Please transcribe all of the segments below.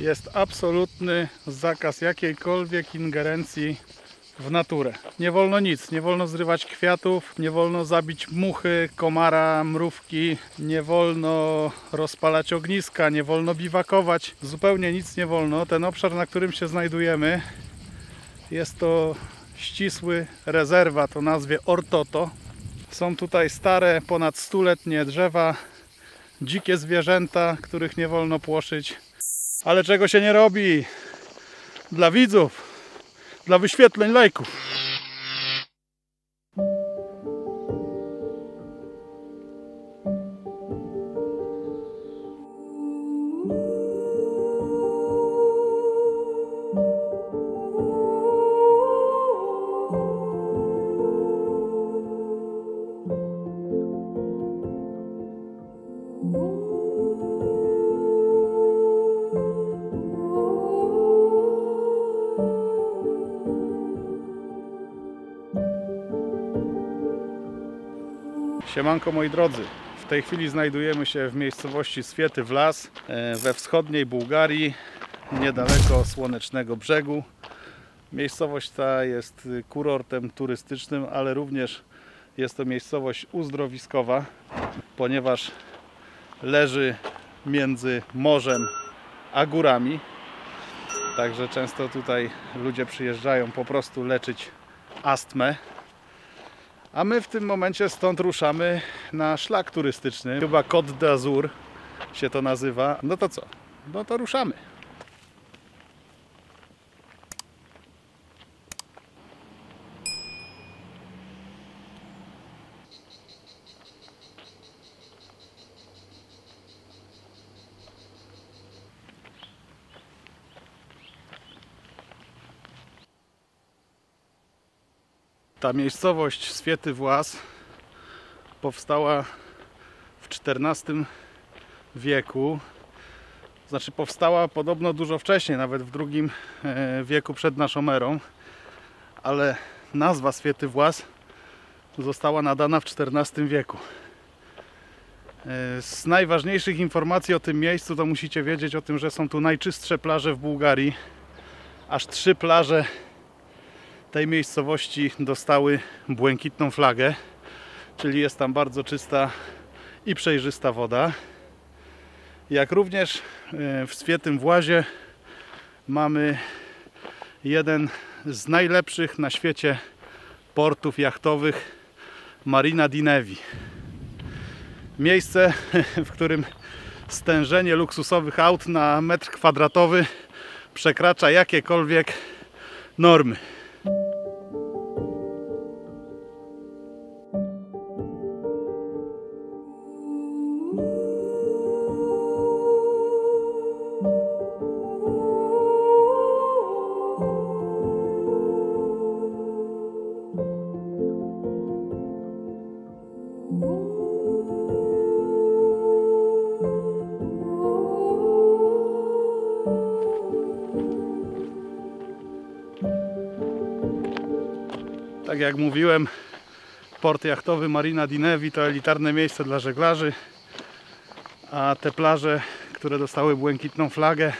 jest absolutny zakaz jakiejkolwiek ingerencji w naturę. Nie wolno nic, nie wolno zrywać kwiatów, nie wolno zabić muchy, komara, mrówki, nie wolno rozpalać ogniska, nie wolno biwakować, zupełnie nic nie wolno. Ten obszar, na którym się znajdujemy, jest to ścisły rezerwat o nazwie Ortoto. Są tutaj stare, ponad stuletnie drzewa, dzikie zwierzęta, których nie wolno płoszyć. Ale czego się nie robi dla widzów, dla wyświetleń, lajków. Siemanko moi drodzy, w tej chwili znajdujemy się w miejscowości Sveti Wlas we wschodniej Bułgarii, niedaleko Słonecznego Brzegu. Miejscowość ta jest kurortem turystycznym, ale również jest to miejscowość uzdrowiskowa, ponieważ leży między morzem a górami. Także często tutaj ludzie przyjeżdżają po prostu leczyć astmę. A my w tym momencie stąd ruszamy na szlak turystyczny, chyba Côte d'Azur się to nazywa. No to co? No to ruszamy. Ta miejscowość Sveti Wlas powstała w XIV wieku, znaczy powstała podobno dużo wcześniej, nawet w II wieku przed naszą erą, ale nazwa Sveti Wlas została nadana w XIV wieku. Z najważniejszych informacji o tym miejscu to musicie wiedzieć o tym, że są tu najczystsze plaże w Bułgarii, aż 3 plaże tej miejscowości dostały błękitną flagę, czyli jest tam bardzo czysta i przejrzysta woda. Jak również w Svetim Włazie mamy jeden z najlepszych na świecie portów jachtowych, Marina Dinevi. Miejsce, w którym stężenie luksusowych aut na metr kwadratowy przekracza jakiekolwiek normy. Tak jak mówiłem, port jachtowy Marina Dinevi to elitarne miejsce dla żeglarzy, a te plaże, które dostały błękitną flagę,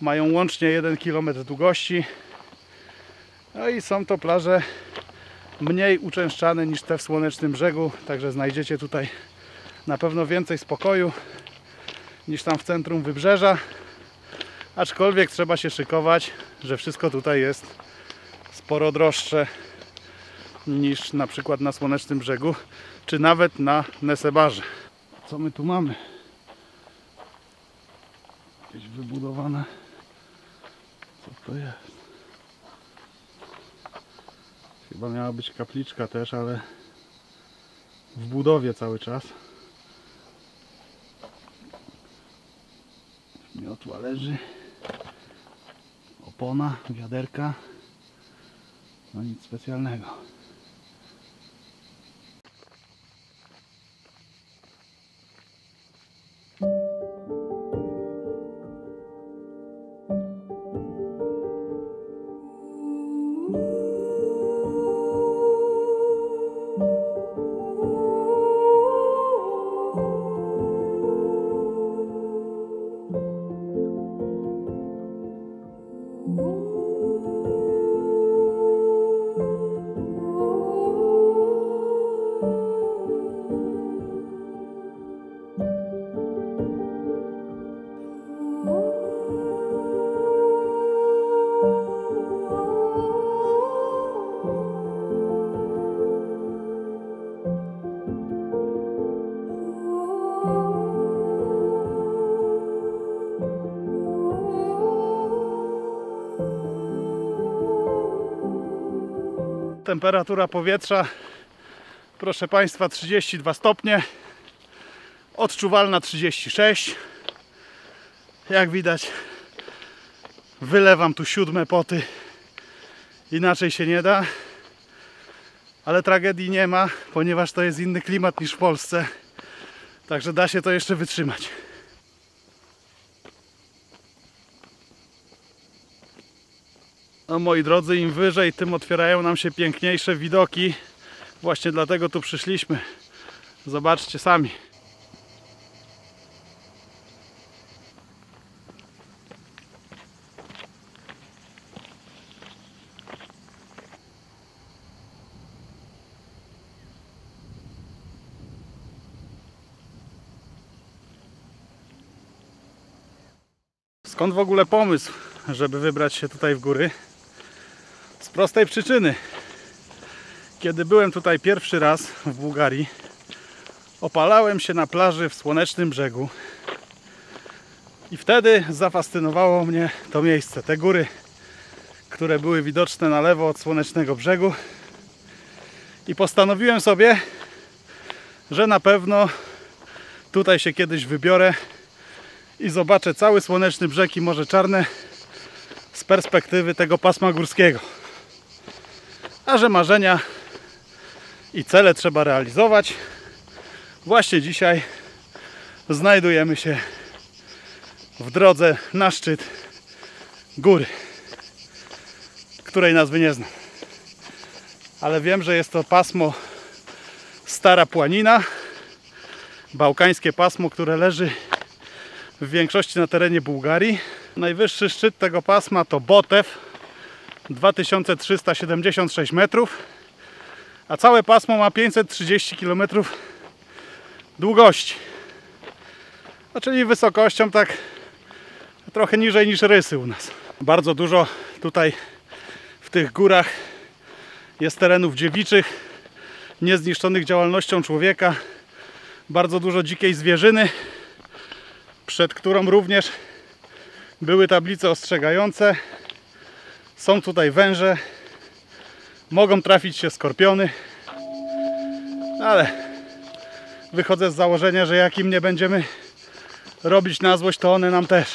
mają łącznie 1 km długości. No i są to plaże mniej uczęszczane niż te w Słonecznym Brzegu, także znajdziecie tutaj na pewno więcej spokoju niż tam w centrum wybrzeża, aczkolwiek trzeba się szykować, że wszystko tutaj jest sporo droższe niż na przykład na Słonecznym Brzegu, czy nawet na Nesebarze. Co my tu mamy? Jakieś wybudowane... Co to jest? Chyba miała być kapliczka też, ale w budowie cały czas. Miotła leży. Opona, wiaderka. No nic specjalnego. Temperatura powietrza, proszę Państwa, 32 stopnie, odczuwalna 36. Jak widać, wylewam tu 7 poty, inaczej się nie da. Ale tragedii nie ma, ponieważ to jest inny klimat niż w Polsce. Także da się to jeszcze wytrzymać. No moi drodzy, im wyżej, tym otwierają nam się piękniejsze widoki. Właśnie dlatego tu przyszliśmy. Zobaczcie sami. Skąd w ogóle pomysł, żeby wybrać się tutaj w góry? Z prostej przyczyny. Kiedy byłem tutaj pierwszy raz w Bułgarii, opalałem się na plaży w Słonecznym Brzegu i wtedy zafascynowało mnie to miejsce. Te góry, które były widoczne na lewo od Słonecznego Brzegu, i postanowiłem sobie, że na pewno tutaj się kiedyś wybiorę i zobaczę cały Słoneczny Brzeg i Morze Czarne z perspektywy tego pasma górskiego. A że marzenia i cele trzeba realizować, właśnie dzisiaj znajdujemy się w drodze na szczyt góry, której nazwy nie znam. Ale wiem, że jest to pasmo Stara Płanina, bałkańskie pasmo, które leży w większości na terenie Bułgarii. Najwyższy szczyt tego pasma to Botew, 2376 metrów, a całe pasmo ma 530 km długości. No, czyli wysokością tak trochę niżej niż Rysy u nas. Bardzo dużo tutaj w tych górach jest terenów dziewiczych, niezniszczonych działalnością człowieka. Bardzo dużo dzikiej zwierzyny, przed którą również były tablice ostrzegające. Są tutaj węże, mogą trafić się skorpiony, ale wychodzę z założenia, że jak im nie będziemy robić na złość, to one nam też.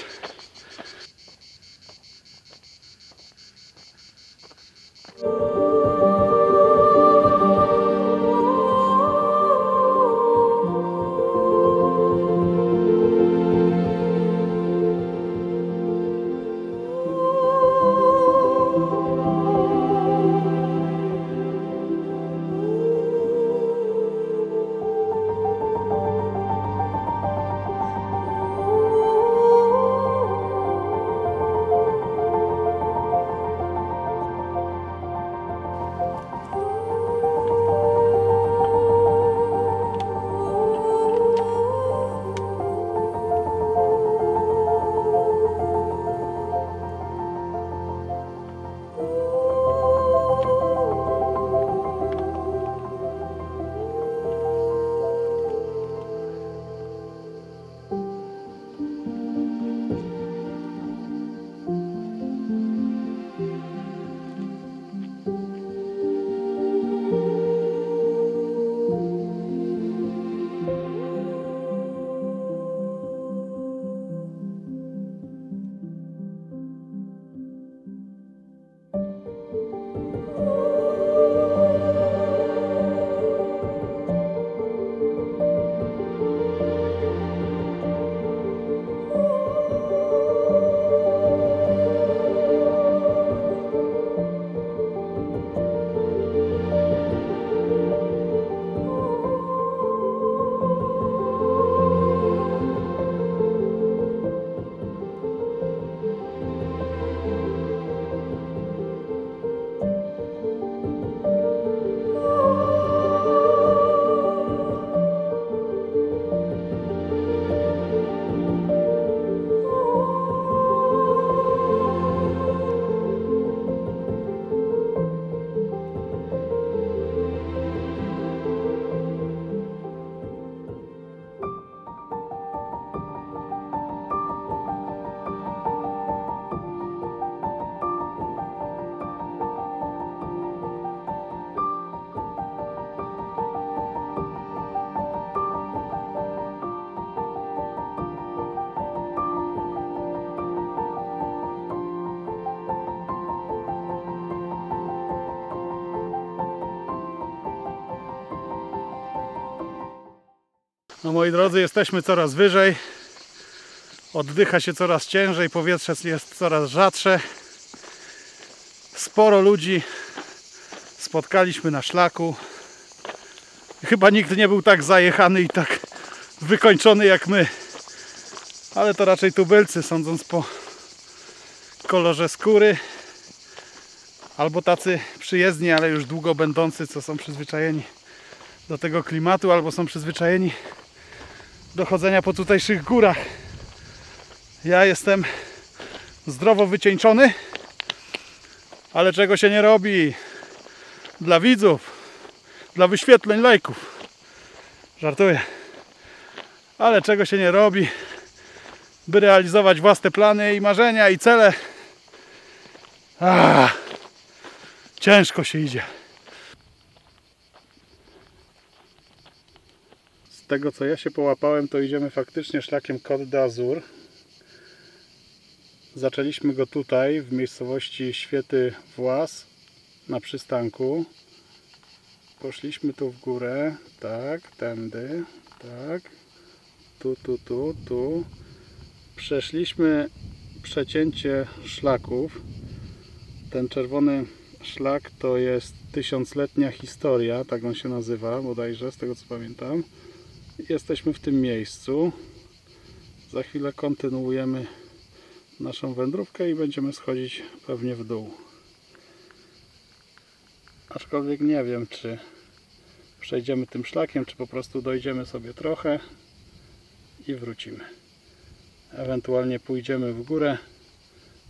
No moi drodzy, jesteśmy coraz wyżej. Oddycha się coraz ciężej, powietrze jest coraz rzadsze. Sporo ludzi spotkaliśmy na szlaku. Chyba nikt nie był tak zajechany i tak wykończony jak my. Ale to raczej tubylcy, sądząc po kolorze skóry. Albo tacy przyjezdni, ale już długo będący, co są przyzwyczajeni do tego klimatu, albo są przyzwyczajeni do chodzenia po tutejszych górach. Ja jestem zdrowo wycieńczony, ale czego się nie robi dla widzów, dla wyświetleń, lajków. Żartuję. Ale czego się nie robi, by realizować własne plany i marzenia i cele. Ciężko się idzie. Z tego, co ja się połapałem, to idziemy faktycznie szlakiem Côte d'Azur. Zaczęliśmy go tutaj, w miejscowości Sveti Wlas, na przystanku. Poszliśmy tu w górę, tak, tędy, tak, tu. Przeszliśmy przecięcie szlaków. Ten czerwony szlak to jest tysiącletnia historia, tak on się nazywa bodajże, z tego co pamiętam. Jesteśmy w tym miejscu. Za chwilę kontynuujemy naszą wędrówkę i będziemy schodzić pewnie w dół. Aczkolwiek nie wiem, czy przejdziemy tym szlakiem, czy po prostu dojdziemy sobie trochę i wrócimy. Ewentualnie pójdziemy w górę,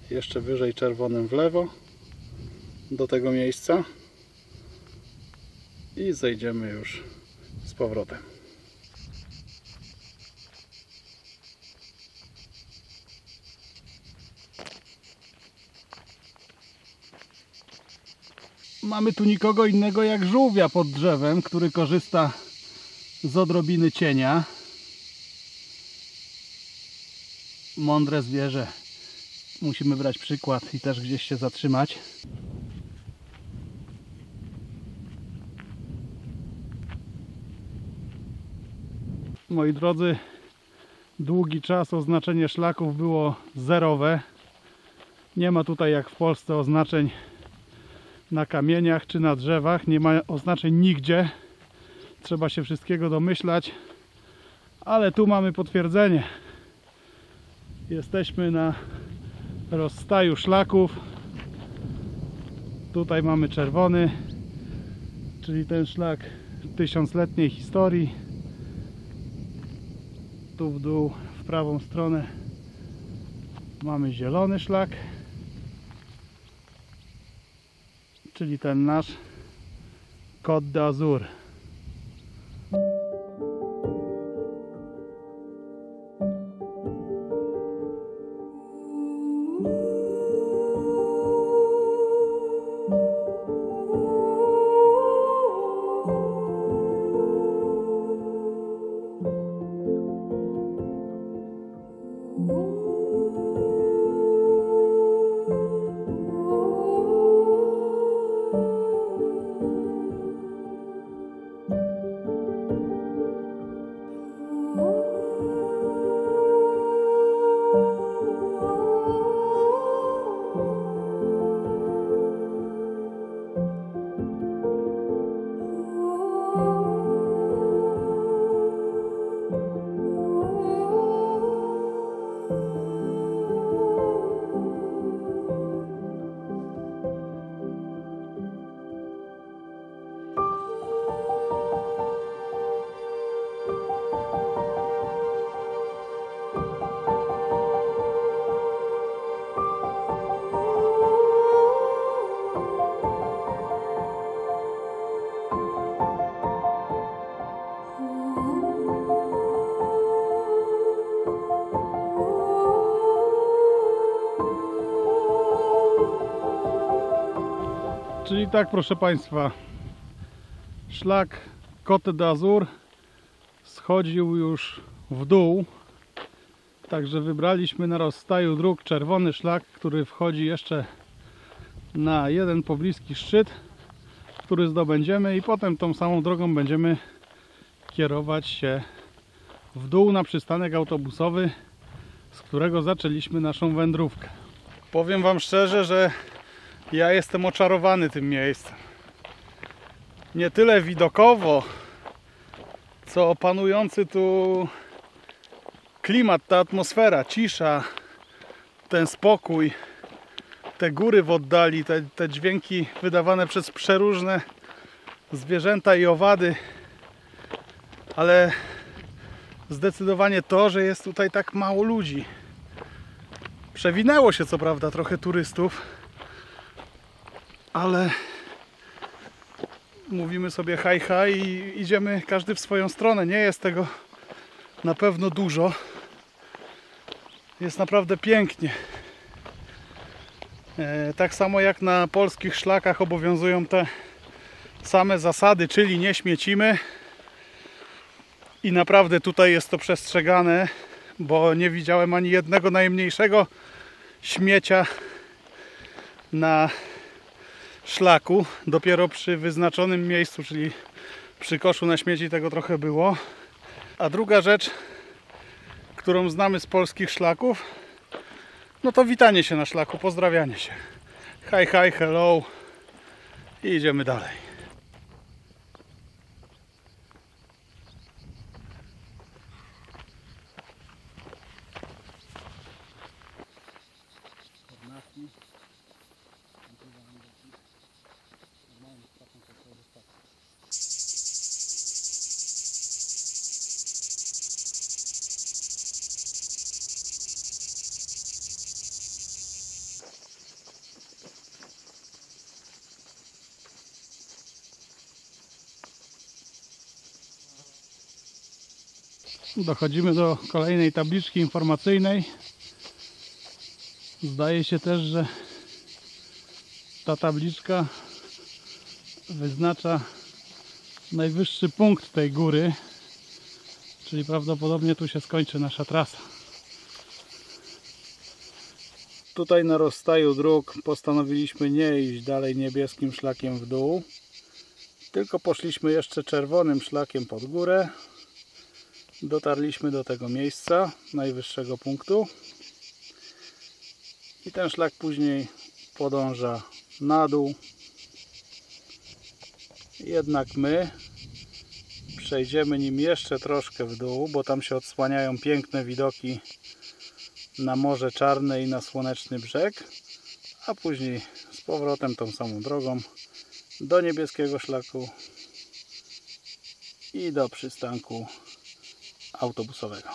jeszcze wyżej czerwonym w lewo, do tego miejsca i zejdziemy już z powrotem. Mamy tu nikogo innego jak żółwia pod drzewem, który korzysta z odrobiny cienia. Mądre zwierzę. Musimy brać przykład i też gdzieś się zatrzymać. Moi drodzy, długi czas oznaczenie szlaków było zerowe. Nie ma tutaj jak w Polsce oznaczeń na kamieniach czy na drzewach. Nie ma oznaczeń nigdzie. Trzeba się wszystkiego domyślać. Ale tu mamy potwierdzenie. Jesteśmy na rozstaju szlaków. Tutaj mamy czerwony, czyli ten szlak tysiącletniej historii. Tu w dół, w prawą stronę mamy zielony szlak, czyli ten nasz Côte d'Azur. Czyli tak, proszę Państwa, szlak Côte d'Azur schodził już w dół, także wybraliśmy na rozstaju dróg czerwony szlak, który wchodzi jeszcze na jeden pobliski szczyt, który zdobędziemy i potem tą samą drogą będziemy kierować się w dół na przystanek autobusowy, z którego zaczęliśmy naszą wędrówkę. Powiem wam szczerze, że ja jestem oczarowany tym miejscem. Nie tyle widokowo, co panujący tu klimat, ta atmosfera, cisza, ten spokój, te góry w oddali, te dźwięki wydawane przez przeróżne zwierzęta i owady, ale zdecydowanie to, że jest tutaj tak mało ludzi. Przewinęło się co prawda trochę turystów, ale mówimy sobie haj haj i idziemy każdy w swoją stronę. Nie jest tego na pewno dużo. Jest naprawdę pięknie. Tak samo jak na polskich szlakach obowiązują te same zasady, czyli nie śmiecimy. I naprawdę tutaj jest to przestrzegane, bo nie widziałem ani jednego najmniejszego śmiecia na szlaku. Dopiero przy wyznaczonym miejscu, czyli przy koszu na śmieci, tego trochę było. A druga rzecz, którą znamy z polskich szlaków, no to witanie się na szlaku, pozdrawianie się. Hi, hi, hello. I idziemy dalej. Dochodzimy do kolejnej tabliczki informacyjnej. Zdaje się też, że ta tabliczka wyznacza najwyższy punkt tej góry, czyli prawdopodobnie tu się skończy nasza trasa. Tutaj na rozstaju dróg postanowiliśmy nie iść dalej niebieskim szlakiem w dół, tylko poszliśmy jeszcze czerwonym szlakiem pod górę. Dotarliśmy do tego miejsca, najwyższego punktu, i ten szlak później podąża na dół. Jednak my przejdziemy nim jeszcze troszkę w dół, bo tam się odsłaniają piękne widoki na Morze Czarne i na Słoneczny Brzeg, a później z powrotem tą samą drogą do niebieskiego szlaku i do przystanku autobusowego.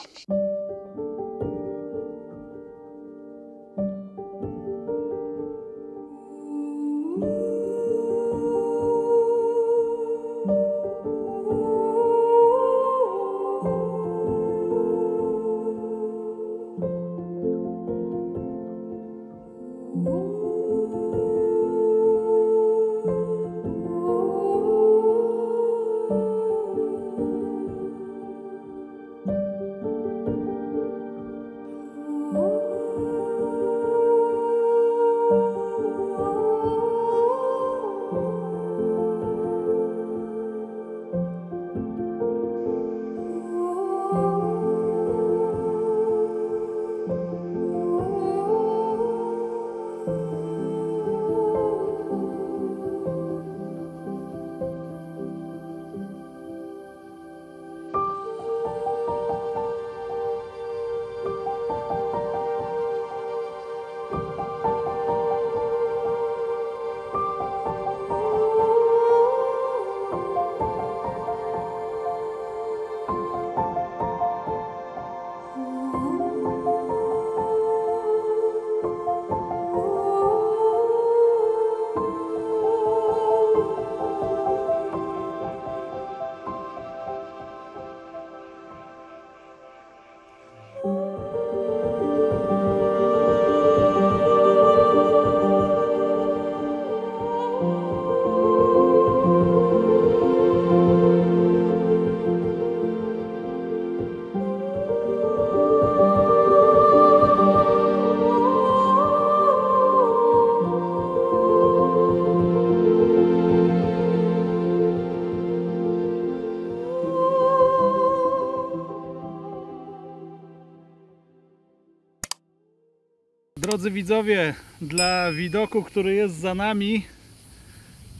Drodzy widzowie, dla widoku, który jest za nami,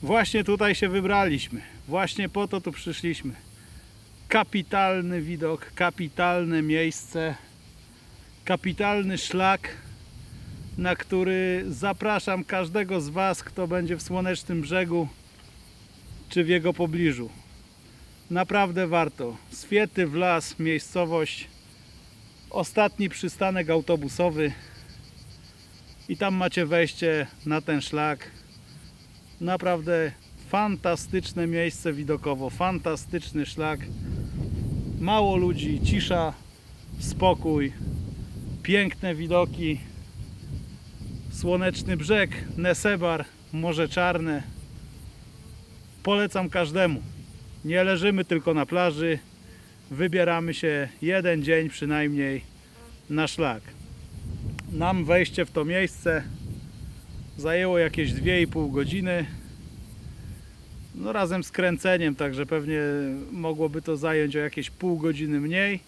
właśnie tutaj się wybraliśmy. Właśnie po to tu przyszliśmy. Kapitalny widok, kapitalne miejsce, kapitalny szlak, na który zapraszam każdego z Was, kto będzie w Słonecznym Brzegu czy w jego pobliżu. Naprawdę warto. Sveti Wlas, miejscowość, ostatni przystanek autobusowy i tam macie wejście na ten szlak. Naprawdę fantastyczne miejsce widokowo, fantastyczny szlak. Mało ludzi, cisza, spokój, piękne widoki. Słoneczny Brzeg, Nesebar, Morze Czarne. Polecam każdemu. Nie leżymy tylko na plaży. Wybieramy się jeden dzień przynajmniej na szlak. Nam wejście w to miejsce zajęło jakieś 2,5 godziny. No razem z kręceniem, także pewnie mogłoby to zająć o jakieś pół godziny mniej.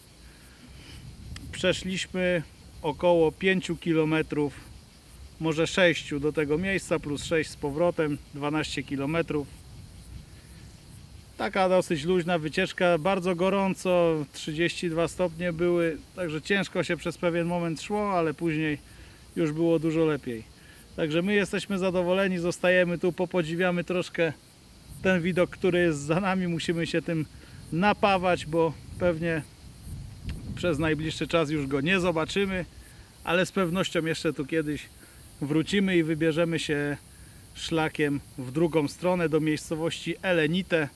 Przeszliśmy około 5 km, może 6 do tego miejsca, plus 6 z powrotem, 12 km. Taka dosyć luźna wycieczka, bardzo gorąco, 32 stopnie były, także ciężko się przez pewien moment szło, ale później już było dużo lepiej. Także my jesteśmy zadowoleni, zostajemy tu, popodziwiamy troszkę ten widok, który jest za nami. Musimy się tym napawać, bo pewnie przez najbliższy czas już go nie zobaczymy, ale z pewnością jeszcze tu kiedyś wrócimy i wybierzemy się szlakiem w drugą stronę do miejscowości Elenite,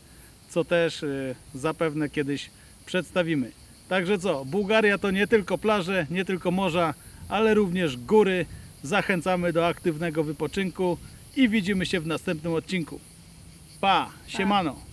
co też zapewne kiedyś przedstawimy. Także co, Bułgaria to nie tylko plaże, nie tylko morza, ale również góry. Zachęcamy do aktywnego wypoczynku i widzimy się w następnym odcinku. Pa! Siemano!